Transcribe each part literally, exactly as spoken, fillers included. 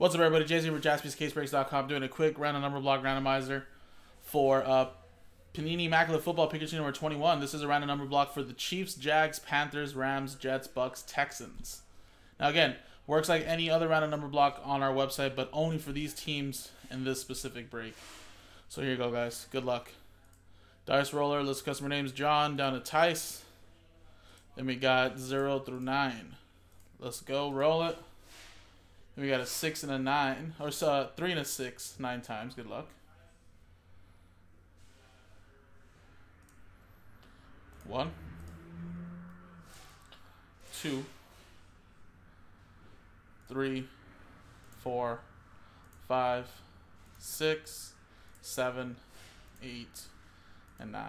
What's up, everybody? Jay Z with Jaspys Case Breaks dot com doing a quick random number block randomizer for uh, Panini Immaculate Football Pikachu number twenty-one. This is a random number block for the Chiefs, Jags, Panthers, Rams, Jets, BUCS, TEXANS. Now again, works like any other random number block on our website, but only for these teams in this specific break. So here you go, guys. Good luck. Dice roller, list of customer names, John, down to Tice. Then we got zero through nine. Let's go, roll it. We got a six and a nine, or uh, three and a six, nine times. Good luck. One, two, three, four, five, six, seven, eight, and nine.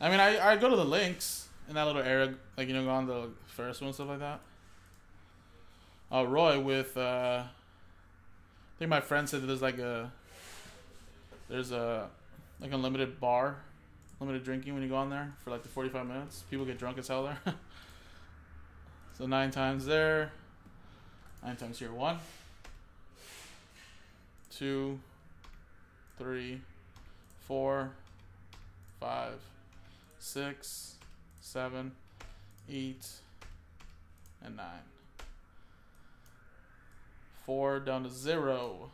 I mean, I I go to the links in that little area, like you know, go on the Ferris wheel and stuff like that. Uh, Roy with, uh, I think my friend said that there's like a, there's a, like a limited bar, limited drinking when you go on there for like the forty-five minutes. People get drunk as hell there. So nine times there, nine times here. One, two, three, four, five, six, seven, eight, and nine. Four down to zero.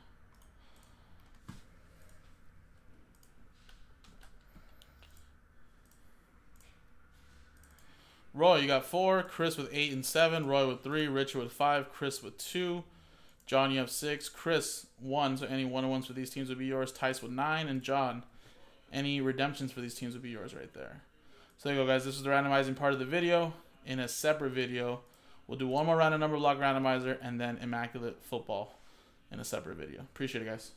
Roy, you got four. Chris with eight and seven. Roy with three. Richard with five. Chris with two. John, you have six. Chris, one. So any one-on-ones for these teams would be yours. Tice with nine. And John, any redemptions for these teams would be yours right there. So there you go, guys. This is the randomizing part of the video. In a separate video, we'll do one more round of number block randomizer and then Immaculate Football in a separate video. Appreciate it, guys.